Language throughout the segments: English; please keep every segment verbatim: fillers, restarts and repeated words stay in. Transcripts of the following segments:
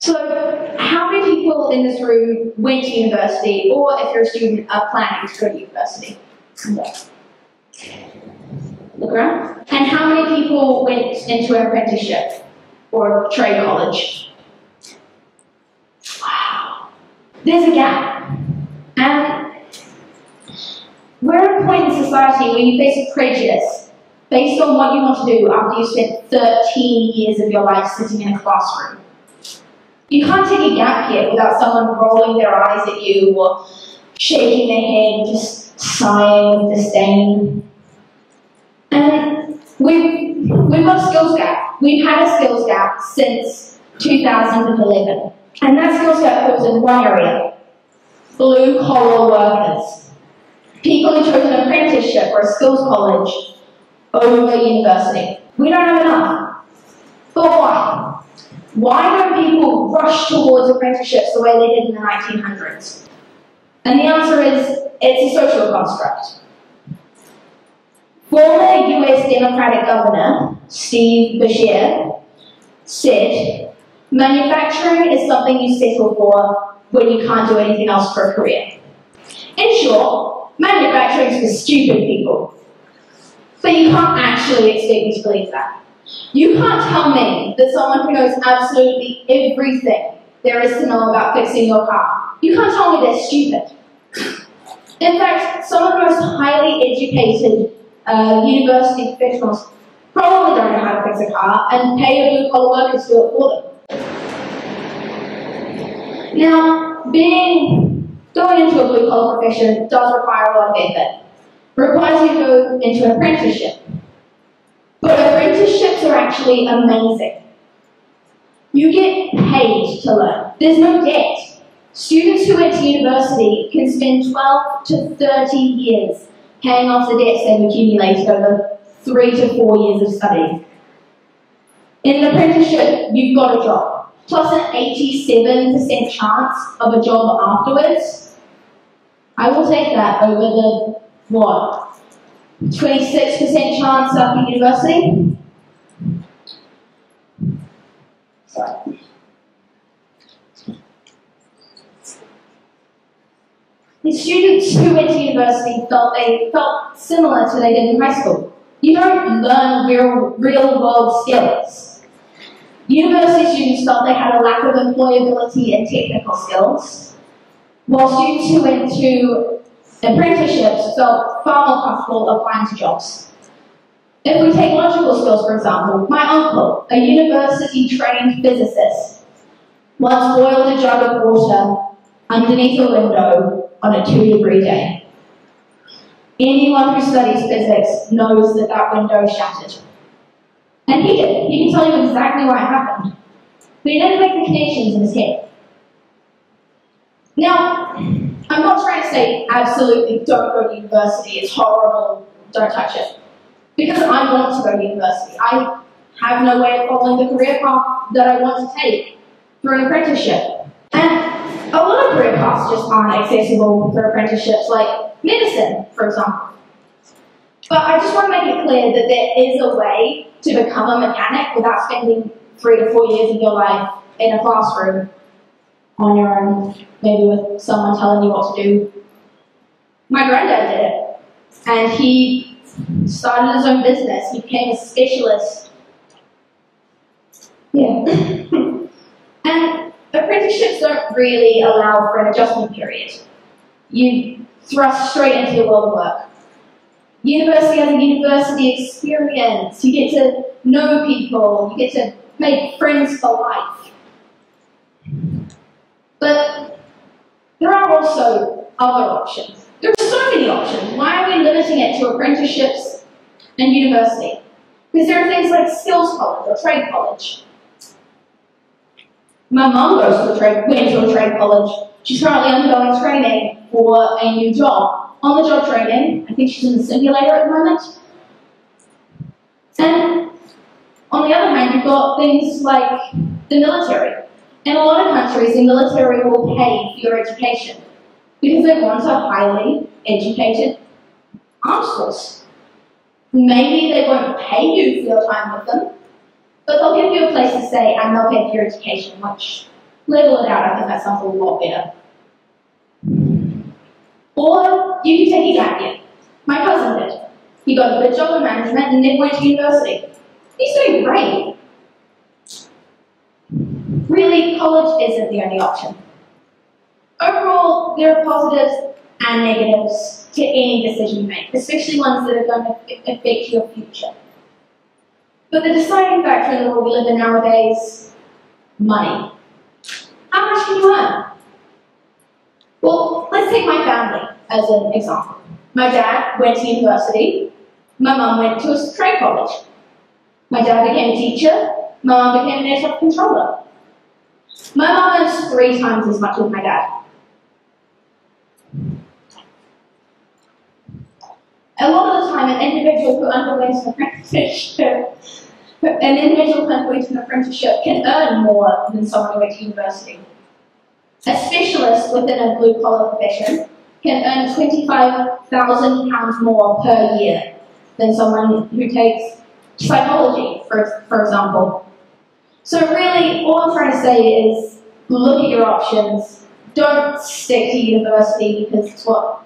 So how many people in this room went to university, or if you're a student, are planning to go to university? Look around. And how many people went into an apprenticeship or trade college? Wow. There's a gap. And we're at a point in society where you face a prejudice based on what you want to do after you spent thirteen years of your life sitting in a classroom. You can't take a gap here without someone rolling their eyes at you or shaking their head, just sighing with disdain. And we've, we've got a skills gap. We've had a skills gap since two thousand eleven. And that skills gap falls in one area: blue-collar workers. People who chose an apprenticeship or a skills college over university. We don't have enough. But why? Why don't people rush towards apprenticeships the way they did in the nineteen hundreds? And the answer is, it's a social construct. Former U S Democratic Governor Steve Beshear said, manufacturing is something you settle for when you can't do anything else for a career. In short, manufacturing is for stupid people. But you can't actually expect me to believe that. You can't tell me that someone who knows absolutely everything there is to know about fixing your car, you can't tell me they're stupid. In fact, some of the most highly educated uh, university professionals probably don't know how to fix a car and pay a blue-collar worker to do it for them. Now, being, going into a blue-collar profession does require a lot of effort. It requires you to go into an apprenticeship. But apprenticeships are actually amazing. You get paid to learn. There's no debt. Students who went to university can spend twelve to thirty years paying off the debts they've accumulated over three to four years of study. In an apprenticeship, you've got a job, plus an eighty-seven percent chance of a job afterwards. I will take that over the, what? twenty-six percent chance after university. Sorry. The students who went to university felt they felt similar to they did in high school. You don't learn real, real world skills. University students felt they had a lack of employability and technical skills, while students who went to apprenticeships felt far more comfortable applying to jobs. If we take logical skills, for example, my uncle, a university-trained physicist, once boiled a jug of water underneath a window on a two-degree day. Anyone who studies physics knows that that window shattered. And he did. He can tell you exactly why it happened. But he didn't make the connections in his head. Now, I'm not trying to say absolutely don't go to university, it's horrible, don't touch it. Because I want to go to university. I have no way of following the career path that I want to take through an apprenticeship. And a lot of career paths just aren't accessible for apprenticeships, like medicine, for example. But I just want to make it clear that there is a way to become a mechanic without spending three to four years of your life in a classroom on your own, maybe with someone telling you what to do. My granddad did it, and he started his own business. He became a specialist. Yeah. And apprenticeships don't really allow for an adjustment period. You thrust straight into the world of work. University has a university experience. You get to know people. You get to make friends for life. But there are also other options. There are so many options. Why are we limiting it to apprenticeships and university? Because there are things like skills college or trade college. My mum goes to a trade, went to a trade college. She's currently undergoing training for a new job. On the job training, I think she's in the simulator at the moment. And on the other hand, you've got things like the military. In a lot of countries, the military will pay for your education because they want a highly educated armed force. Maybe they won't pay you for your time with them, but they'll give you a place to stay and they'll pay for your education, which level it out. I think that sounds a lot better. Or you can take a gap year. My cousin did. He got a good job in management and then went to university. He's doing great. Really, college isn't the only option. Overall, there are positives and negatives to any decision you make, especially ones that are going to affect your future. But the deciding factor in the world we live in nowadays, money. How much can you earn? Well, let's take my family as an example. My dad went to university, my mum went to a trade college. My dad became a teacher, my mum became an airship controller. My mum earns three times as much as my dad. A lot of the time, an individual who underwent an apprenticeship, an individual who underwent an apprenticeship can earn more than someone who went to university. A specialist within a blue-collar profession can earn twenty-five thousand pounds more per year than someone who takes psychology, for, for example. So really, all I'm trying to say is, look at your options. Don't stick to university because it's what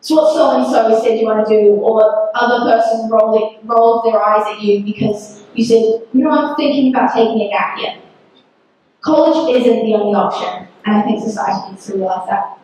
so-and-so said you want to do, or other person rolled, rolled their eyes at you because you said, you know, I'm thinking about taking a gap year. College isn't the only option, and I think society needs to realize that.